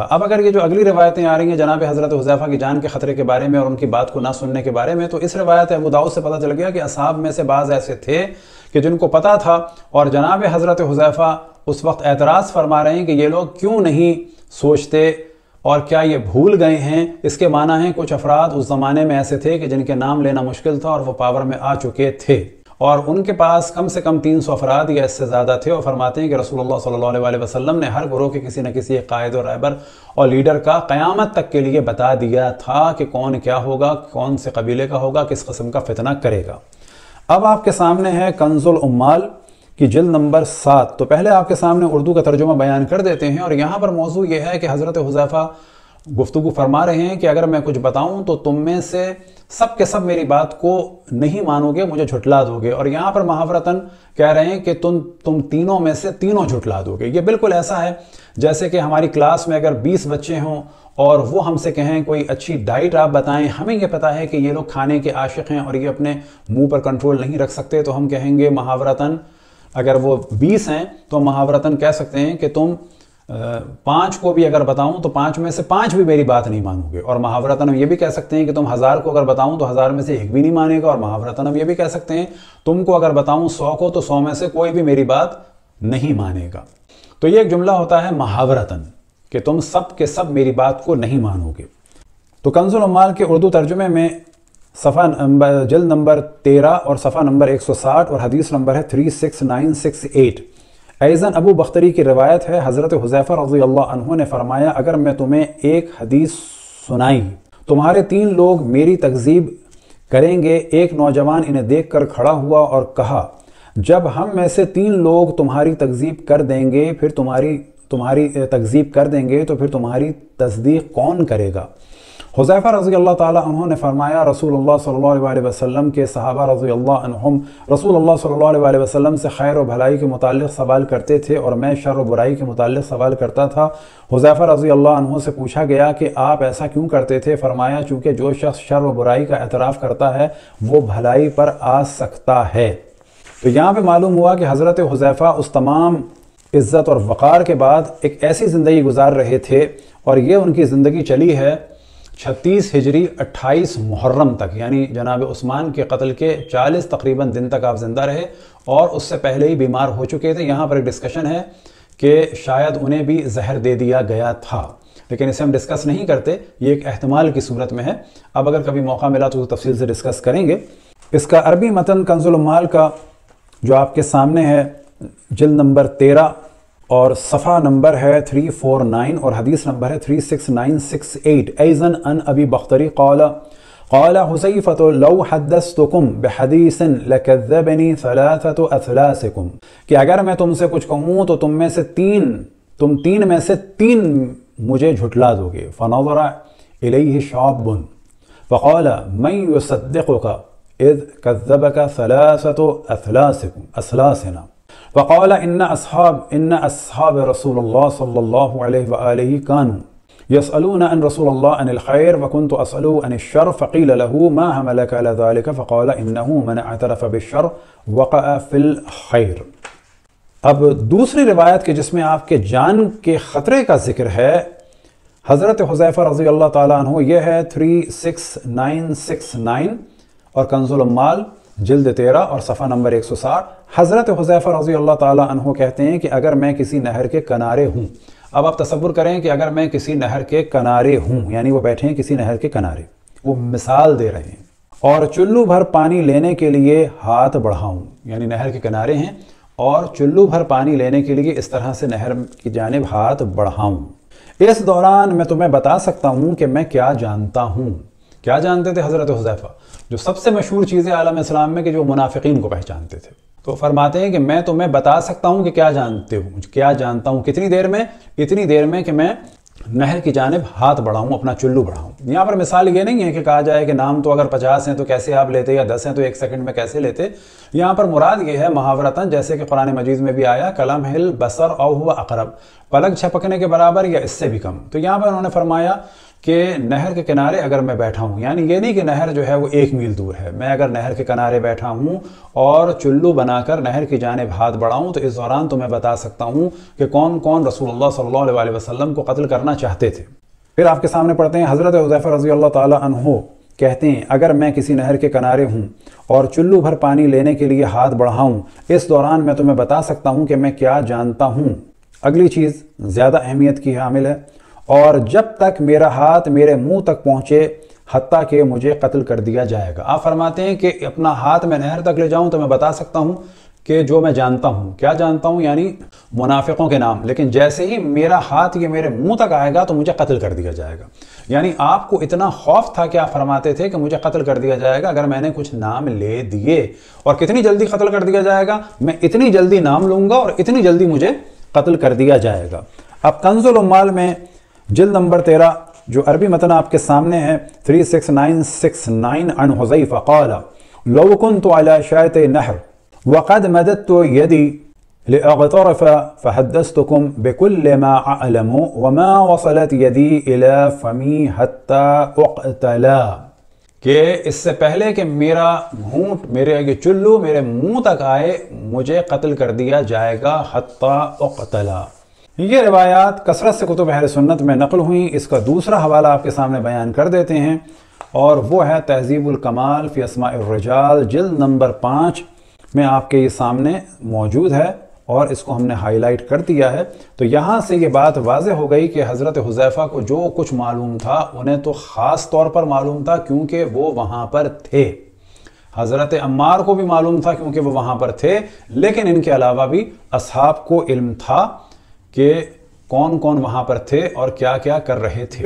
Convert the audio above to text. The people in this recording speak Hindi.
अब अगर ये जो अगली रवायतें आ रही हैं जनाब हज़रत हुज़ैफ़ा की जान के ख़तरे के बारे में और उनकी बात को ना सुनने के बारे में, तो इस रवायत अबू दाऊद से पता चल गया कि असहाब में से बाज़ ऐसे थे कि जिनको पता था और जनाब हज़रत हुज़ैफ़ा उस वक्त एतराज़ फरमा रहे हैं कि ये लोग क्यों नहीं सोचते और क्या ये भूल गए हैं। इसके माना है कुछ अफराद उस ज़माने में ऐसे थे कि जिनके नाम लेना मुश्किल था और वह पावर में आ चुके थे और उनके पास कम से कम 300 अफराद या इससे ज़्यादा थे। और फरमाते हैं कि रसूलुल्लाह सल्लल्लाहु अलैहि वसल्लम ने हर ग्रोह के किसी न किसी कायद और रहबर और लीडर का क़यामत तक के लिए बता दिया था कि कौन क्या होगा, कौन से कबीले का होगा, किस कस्म का फितना करेगा। अब आपके सामने है कंजुल उम्माल की जिल्द नंबर 7। तो पहले आपके सामने उर्दू का तर्जुमा बयान कर देते हैं और यहाँ पर मौजू यह है कि हज़रत हुज़ैफ़ा गुफ्तगू फरमा रहे हैं कि अगर मैं कुछ बताऊँ तो तुम में से सब के सब मेरी बात को नहीं मानोगे, मुझे झुटला दोगे। और यहाँ पर महावरतन कह रहे हैं कि तुम तीनों में से तीनों झुटला दोगे। ये बिल्कुल ऐसा है जैसे कि हमारी क्लास में अगर 20 बच्चे हों और वो हमसे कहें कोई अच्छी डाइट आप बताएं, हमें ये पता है कि ये लोग खाने के आशिक हैं और ये अपने मुँह पर कंट्रोल नहीं रख सकते, तो हम कहेंगे महावरतन, अगर वो 20 हैं तो महावरतन कह सकते हैं कि तुम 5 को भी अगर बताऊं तो 5 में से 5 भी मेरी बात नहीं मानोगे। और महावरतन हम ये भी कह सकते हैं कि तुम 1000 को अगर बताऊं तो 1000 में से 1 भी नहीं मानेगा। और महावरतन हम ये भी कह सकते हैं तुमको अगर बताऊं 100 को तो 100 में से कोई भी मेरी बात नहीं मानेगा। तो ये एक जुमला होता है महावरतन कि तुम सब के सब मेरी बात को नहीं मानोगे। तो कंजुल उम्माल के उर्दू तर्जुमे में सफ़ा नंबर जल्द नंबर 13 और सफ़ा नंबर 160 और हदीस नंबर है 36968। ऐज़न अबू बख्तरी की रवायत है हज़रत हुज़ैफ़ा रज़ी अल्लाह अन्हु ने फरमाया, अगर मैं तुम्हें एक हदीस सुनाई तुम्हारे 3 लोग मेरी तकज़ीब करेंगे। एक नौजवान इन्हें देखकर खड़ा हुआ और कहा, जब हम में से 3 लोग तुम्हारी तकज़ीब कर देंगे फिर तुम्हारी तकज़ीब कर देंगे तो फिर तुम्हारी तस्दीक कौन करेगा। हुज़ैफ़ा रज़ी अल्लाह ताला अन्हु ने फरमाया, रसूलुल्लाह सल्लल्लाहु अलैहि वसल्लम के सहाबा रज़ी अल्लाह अन्हुम रसूलुल्लाह सल्लल्लाहु अलैहि वसल्लम से खैर और भलाई के मुतालिक सवाल करते थे और मैं शर और बुराई के मुतालिक सवाल करता था। हुज़ैफ़ा रज़ी अल्लाह अन्हु से पूछा गया कि आप ऐसा क्यों करते थे। फरमाया, चूँकि जो शख्स शर और बुराई का एतराफ़ करता है वो भलाई पर आ सकता है। तो यहाँ पर मालूम हुआ कि हज़रत हुज़ैफ़ा उस तमाम इज़्ज़त और वक़ार के बाद एक ऐसी ज़िंदगी गुजार रहे थे और ये उनकी ज़िंदगी चली है 36 हिजरी 28 मुहर्रम तक, यानी जनाब उस्मान के कत्ल के 40 तकरीबन दिन तक आप ज़िंदा रहे और उससे पहले ही बीमार हो चुके थे। यहाँ पर एक डिस्कशन है कि शायद उन्हें भी जहर दे दिया गया था, लेकिन इसे हम डिस्कस नहीं करते, ये एक एहतमाल की सूरत में है। अब अगर कभी मौका मिला तो तफसील से डिस्कस करेंगे। इसका अरबी मतन कंजुल उम्माल का जो आपके सामने है जिल्द नंबर 13 और सफ़ा नंबर है 349 और हदीस नंबर है 36968। ऐज़न अन अबी बख्तरी क़ाला क़ाला हुज़ैफ़ा लौ हदस्तुकुम बिहदीसिन लकज़्ज़बनी सलासतु असलासिकुम, कि अगर मैं तुमसे कुछ कहूँ तो तुम तीन में से तीन मुझे झुटला दोगे। फ़नज़रा इलैहि शअबुन फ़क़ाला मन युसद्दिक़ुका इज़ कज़्ज़बका सलासतु असलासिकुम असलासिना फ़क़ाल इन्ना अस्हाब रसूलुल्लाह सल्लल्लाहु अलैहि वआलिहि कानू यसअलूना अन रसूलुल्लाह अनिल खैर वकुन्तु असअलू अनिश शर फ़क़ील लहू मा हमलका अला ज़ालिका फ़क़ाल इन्नहू मन अतरफ़ बिश्शर वक़अ फ़िल खैर। अब दूसरी रिवायत के जिसमें आपके जान के ख़तरे का जिक्र है हज़रत हुज़ैफ़ा रज़ी अल्लाह ताला अन्हु, यह है 36969 और कंजुल उम्माल जिल्द 13 और सफ़ा नंबर 160। हज़रत हुज़ैफ़ा रज़ी अल्लाह ताला अन्हु कहते हैं कि अगर मैं किसी नहर के किनारे हूँ। अब आप तसव्वुर करें कि अगर मैं किसी नहर के किनारे हूँ, यानी वो बैठे हैं किसी नहर के किनारे, वो मिसाल दे रहे हैं, और चुल्लू भर पानी लेने के लिए हाथ बढ़ाऊँ, यानी नहर के किनारे हैं और चुल्लू भर पानी लेने के लिए इस तरह से नहर की जानिब हाथ बढ़ाऊँ। इस दौरान मैं तुम्हें बता सकता हूँ कि मैं क्या जानता हूँ। क्या जानते थे हज़रत हुज़ैफ़ा? जो सबसे मशहूर चीज़ें आलम इस्लाम में कि जो मुनाफिकीन को पहचानते थे। तो फरमाते हैं कि मैं तुम्हें बता सकता हूँ कि क्या जानता हूँ कितनी देर में कि मैं नहर की जानिब हाथ बढ़ाऊँ, अपना चुल्लू बढ़ाऊँ। यहाँ पर मिसाल ये नहीं है कि कहा जाए कि नाम तो अगर 50 हैं तो कैसे आप लेते, या 10 हैं तो 1 सेकंड में कैसे लेते। यहाँ पर मुराद ये है महावरतन, जैसे कि कुरान मजीद में भी आया, कलम हिल बसर और हुआ अकरब, पलक झपकने के बराबर या इससे भी कम। तो यहाँ पर उन्होंने फरमाया कि नहर के किनारे अगर मैं बैठा हूँ, यानी ये नहीं कि नहर जो है वो 1 मील दूर है, मैं अगर नहर के किनारे बैठा हूँ और चुल्लू बनाकर नहर की जानिब हाथ बढ़ाऊँ तो इस दौरान तो मैं बता सकता हूँ कि कौन कौन रसूल अल्लाह सल्लल्लाहु अलैहि वसल्लम को कत्ल करना चाहते थे। फिर आपके सामने पढ़ते हैं हज़रत हुज़ैफ़ा रज़ी अल्लाह ताला अन्हु कहते हैं, अगर मैं किसी नहर के किनारे हूँ और चुल्लू भर पानी लेने के लिए हाथ बढ़ाऊँ, इस दौरान मैं तुम्हें बता सकता हूँ कि मैं क्या जानता हूँ। अगली चीज़ ज़्यादा अहमियत की हामिल है, और जब तक मेरा हाथ मेरे मुंह तक पहुँचे हत्ता कि मुझे कत्ल कर दिया जाएगा। आप फरमाते हैं कि अपना हाथ मैं नहर तक ले जाऊँ तो मैं बता सकता हूँ कि जो मैं जानता हूँ। क्या जानता हूँ? यानी मुनाफिकों के नाम। लेकिन जैसे ही मेरा हाथ ये मेरे मुंह तक आएगा तो मुझे कत्ल कर दिया जाएगा। यानी आपको इतना खौफ था कि आप फरमाते थे कि मुझे कत्ल कर दिया जाएगा अगर मैंने कुछ नाम ले दिए। और कितनी जल्दी कत्ल कर दिया जाएगा? मैं इतनी जल्दी नाम लूँगा और इतनी जल्दी मुझे कत्ल कर दिया जाएगा। अब कंजुल उम्माल में जिल्द नंबर 13 जो अरबी मतन आपके सामने है 36969 अन हुज़ैफ़ा क़ाला लौ कुन्तु अला शाते नहर वक़द मददतु यदी लिअग़तरफ़ फ़हद्दस्तुकुम बिकुल्लि मा अअलमु वमा वसलत यदी इला फ़मी हत्ता उक़तला। कि इससे पहले कि मेरा घूंट, मेरे ये चुल्लू मेरे मुंह तक आए, मुझे कत्ल कर दिया जाएगा, हत्ता उक़तला। ये रिवायात कसरत से कुतुब अहले सुन्नत में नकल हुई। इसका दूसरा हवाला आपके सामने बयान कर देते हैं और वो है तहज़ीब अल-कमाल फी अस्मा अल-रिजाल जिल्द नंबर 5 में आपके ये सामने मौजूद है और इसको हमने हाईलाइट कर दिया है। तो यहाँ से ये बात वाजह हो गई कि हज़रत हुज़ैफ़ा को जो कुछ मालूम था उन्हें तो ख़ास तौर पर मालूम था क्योंकि वो वहाँ पर थे। हज़रत अम्मार को भी मालूम था क्योंकि वो वहाँ पर थे, लेकिन इनके अलावा भी असहाब को इल्म था कि कौन कौन वहाँ पर थे और क्या क्या कर रहे थे।